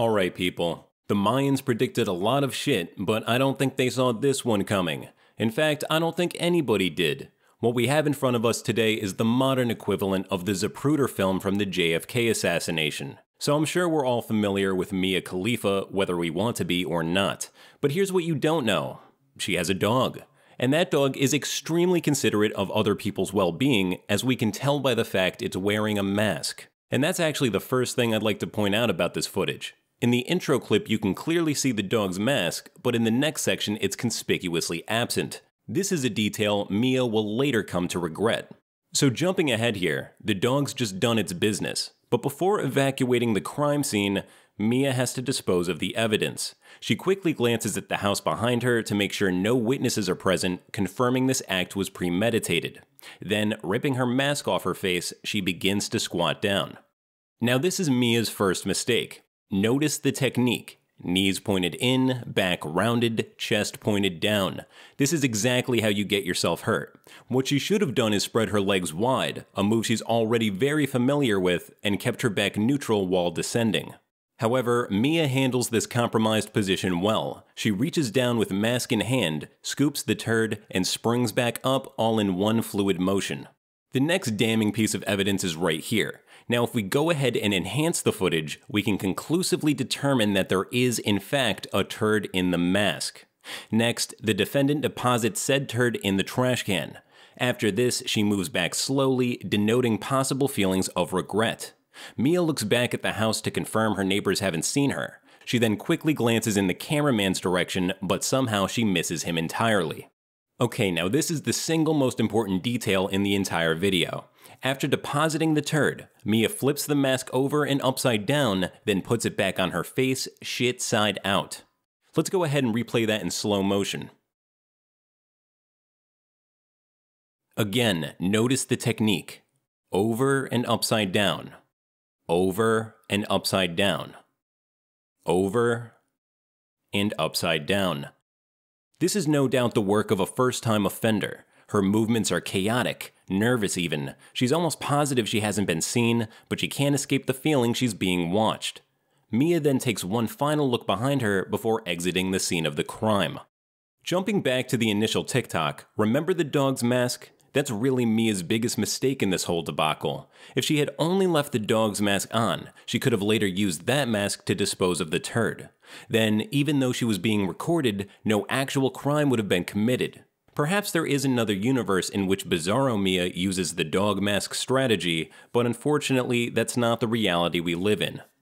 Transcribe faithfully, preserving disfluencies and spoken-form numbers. Alright people, the Mayans predicted a lot of shit, but I don't think they saw this one coming. In fact, I don't think anybody did. What we have in front of us today is the modern equivalent of the Zapruder film from the J F K assassination. So I'm sure we're all familiar with Mia Khalifa, whether we want to be or not. But here's what you don't know. She has a dog. And that dog is extremely considerate of other people's well-being, as we can tell by the fact it's wearing a mask. And that's actually the first thing I'd like to point out about this footage. In the intro clip, you can clearly see the dog's mask, but in the next section, it's conspicuously absent. This is a detail Mia will later come to regret. So jumping ahead here, the dog's just done its business. But before evacuating the crime scene, Mia has to dispose of the evidence. She quickly glances at the house behind her to make sure no witnesses are present, confirming this act was premeditated. Then, ripping her mask off her face, she begins to squat down. Now this is Mia's first mistake. Notice the technique. Knees pointed in, back rounded, chest pointed down. This is exactly how you get yourself hurt. What she should have done is spread her legs wide, a move she's already very familiar with, and kept her back neutral while descending. However, Mia handles this compromised position well. She reaches down with mask in hand, scoops the turd, and springs back up all in one fluid motion. The next damning piece of evidence is right here. Now, if we go ahead and enhance the footage, we can conclusively determine that there is, in fact, a turd in the mask. Next, the defendant deposits said turd in the trash can. After this, she moves back slowly, denoting possible feelings of regret. Mia looks back at the house to confirm her neighbors haven't seen her. She then quickly glances in the cameraman's direction, but somehow she misses him entirely. Okay, now this is the single most important detail in the entire video. After depositing the turd, Mia flips the mask over and upside down, then puts it back on her face, shit side out. Let's go ahead and replay that in slow motion. Again, notice the technique. Over and upside down. Over and upside down. Over and upside down. This is no doubt the work of a first-time offender. Her movements are chaotic, nervous even. She's almost positive she hasn't been seen, but she can't escape the feeling she's being watched. Mia then takes one final look behind her before exiting the scene of the crime. Jumping back to the initial TikTok, remember the dog's mask? That's really Mia's biggest mistake in this whole debacle. If she had only left the dog's mask on, she could have later used that mask to dispose of the turd. Then, even though she was being recorded, no actual crime would have been committed. Perhaps there is another universe in which Bizarro Mia uses the dog mask strategy, but unfortunately, that's not the reality we live in.